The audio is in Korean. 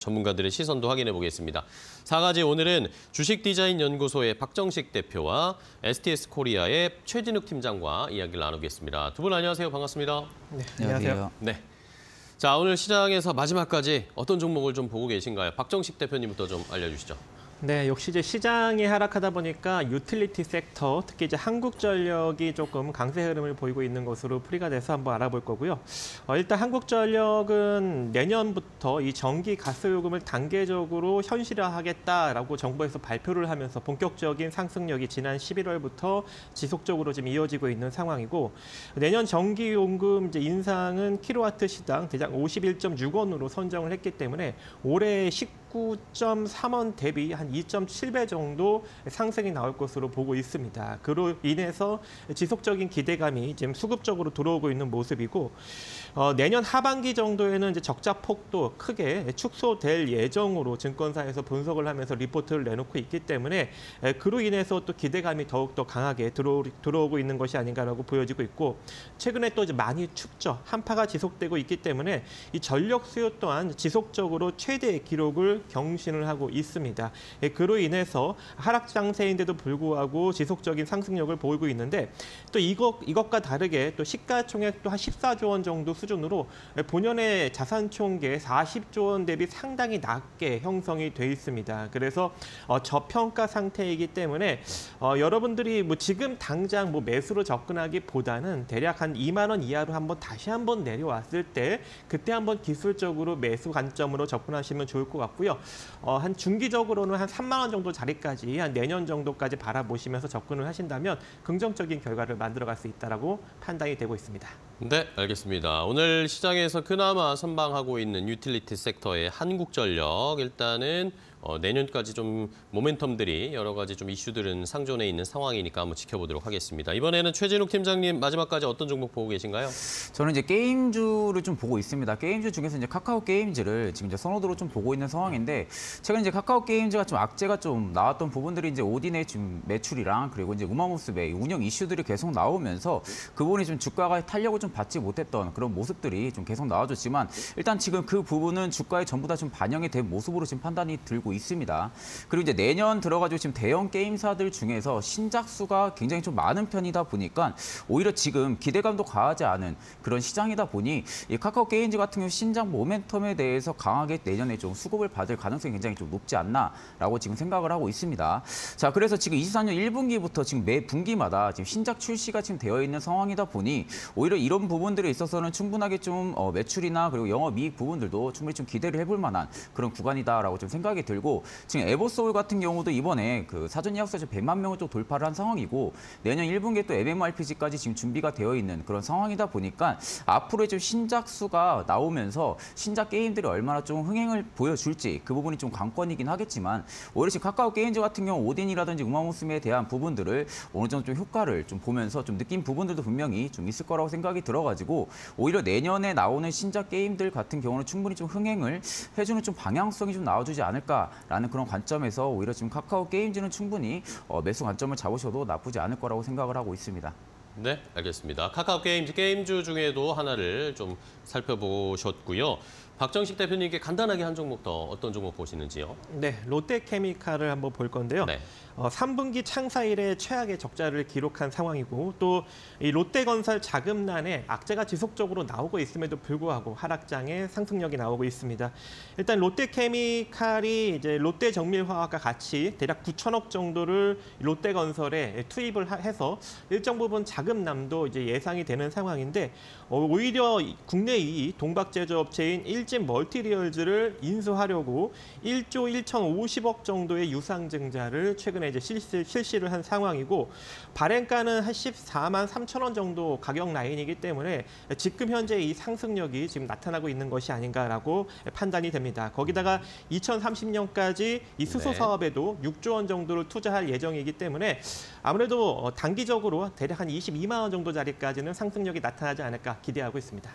전문가들의 시선도 확인해 보겠습니다. 4가지 오늘은 주식디자인연구소의 박정식 대표와 STS 코리아의 최진욱 팀장과 이야기를 나누겠습니다. 두 분 안녕하세요. 반갑습니다. 네, 안녕하세요. 네. 자, 오늘 시장에서 마지막까지 어떤 종목을 좀 보고 계신가요? 박정식 대표님부터 좀 알려주시죠. 네, 역시 이제 시장이 하락하다 보니까 유틸리티 섹터, 특히 이제 한국전력이 조금 강세 흐름을 보이고 있는 것으로 풀이가 돼서 한번 알아볼 거고요. 일단 한국전력은 내년부터 이 전기 가스 요금을 단계적으로 현실화하겠다라고 정부에서 발표를 하면서 본격적인 상승력이 지난 11월부터 지속적으로 지금 이어지고 있는 상황이고, 내년 전기 요금 이제 인상은 킬로와트 시당 대략 51.6원으로 선정을 했기 때문에 올해 19.3원 대비 한 2.7배 정도 상승이 나올 것으로 보고 있습니다. 그로 인해서 지속적인 기대감이 지금 수급적으로 들어오고 있는 모습이고, 내년 하반기 정도에는 이제 적자 폭도 크게 축소될 예정으로 증권사에서 분석을 하면서 리포트를 내놓고 있기 때문에 그로 인해서 또 기대감이 더욱더 강하게 들어오고 있는 것이 아닌가라고 보여지고 있고, 최근에 또 이제 많이 춥죠. 한파가 지속되고 있기 때문에 이 전력 수요 또한 지속적으로 최대의 기록을 경신을 하고 있습니다. 그로 인해서 하락 장세인데도 불구하고 지속적인 상승력을 보이고 있는데, 또 이것과 다르게 또 시가총액도 한 14조 원 정도 수준으로 본연의 자산총계 40조 원 대비 상당히 낮게 형성이 돼 있습니다. 그래서 저평가 상태이기 때문에 여러분들이 뭐 지금 당장 뭐 매수로 접근하기보다는 대략 한 2만 원 이하로 한번 다시 한번 내려왔을 때 그때 한번 기술적으로 매수 관점으로 접근하시면 좋을 것 같고요. 한 중기적으로는 한 3만 원 정도 자리까지, 한 내년 정도까지 바라보시면서 접근을 하신다면 긍정적인 결과를 만들어갈 수 있다라고 판단이 되고 있습니다. 네, 알겠습니다. 오늘 시장에서 그나마 선방하고 있는 유틸리티 섹터의 한국전력, 일단은 내년까지 좀 모멘텀들이 여러 가지 좀 이슈들은 상존해 있는 상황이니까 한번 지켜보도록 하겠습니다. 이번에는 최진욱 팀장님 마지막까지 어떤 종목 보고 계신가요? 저는 이제 게임주를 좀 보고 있습니다. 게임주 중에서 이제 카카오 게임즈를 지금 이제 선호도로 좀 보고 있는 상황인데, 최근 이제 카카오 게임즈가 좀 악재가 좀 나왔던 부분들이 이제 오딘의 지금 매출이랑 그리고 이제 우마무스메 운영 이슈들이 계속 나오면서 그 부분이 좀 주가가 탄력을 좀 받지 못했던 그런 모습들이 좀 계속 나와줬지만, 일단 지금 그 부분은 주가에 전부 다 좀 반영이 된 모습으로 지금 판단이 들고 있습니다. 그리고 이제 내년 들어가지고 지금 대형 게임사들 중에서 신작 수가 굉장히 좀 많은 편이다 보니까 오히려 지금 기대감도 과하지 않은 그런 시장이다 보니 이 카카오 게임즈 같은 경우 신작 모멘텀에 대해서 강하게 내년에 좀 수급을 받을 가능성이 굉장히 좀 높지 않나라고 지금 생각을 하고 있습니다. 자, 그래서 지금 23년 1분기부터 지금 매 분기마다 지금 신작 출시가 지금 되어 있는 상황이다 보니 오히려 이런 부분들에 있어서는 충분하게 좀 매출이나 그리고 영업이익 부분들도 충분히 좀 기대를 해볼 만한 그런 구간이다라고 좀 생각이 들고, 지금 에버소울 같은 경우도 이번에 그 사전 예약서 100만 명을 또 돌파를 한 상황이고, 내년 1분기에 또 MMORPG까지 지금 준비가 되어 있는 그런 상황이다 보니까 앞으로의 좀 신작 수가 나오면서 신작 게임들이 얼마나 좀 흥행을 보여줄지 그 부분이 좀 관건이긴 하겠지만, 오히려 지금 카카오 게임즈 같은 경우 오딘이라든지 우마무스메에 대한 부분들을 어느 정도 좀 효과를 좀 보면서 좀 느낀 부분들도 분명히 좀 있을 거라고 생각이 들어가지고 오히려 내년에 나오는 신작 게임들 같은 경우는 충분히 좀 흥행을 해주는 좀 방향성이 좀 나와주지 않을까 라는 그런 관점에서 오히려 지금 카카오 게임즈는 충분히 매수 관점을 잡으셔도 나쁘지 않을 거라고 생각을 하고 있습니다. 네, 알겠습니다. 카카오 게임즈, 게임주 중에도 하나를 좀 살펴보셨고요. 박정식 대표님께 간단하게 한 종목 더 어떤 종목 보시는지요? 네, 롯데케미칼을 한번 볼 건데요. 네. 3분기 창사 이래 최악의 적자를 기록한 상황이고, 또 이 롯데건설 자금난에 악재가 지속적으로 나오고 있음에도 불구하고 하락장에 상승력이 나오고 있습니다. 일단 롯데케미칼이 이제 롯데정밀화학과 같이 대략 9천억 정도를 롯데건설에 투입을 해서 일정 부분 자금난도 이제 예상이 되는 상황인데, 오히려 국내 2위 동박제조업체인 일진멀티리얼즈를 인수하려고 1조 1,050억 정도의 유상증자를 최근에 이제 실시를 한 상황이고, 발행가는 한 14만 3천 원 정도 가격 라인이기 때문에 지금 현재 이 상승력이 지금 나타나고 있는 것이 아닌가라고 판단이 됩니다. 거기다가 2030년까지 이 수소 사업에도 6조 원 정도를 투자할 예정이기 때문에 아무래도 단기적으로 대략 한 22만 원 정도 자리까지는 상승력이 나타나지 않을까 기대하고 있습니다.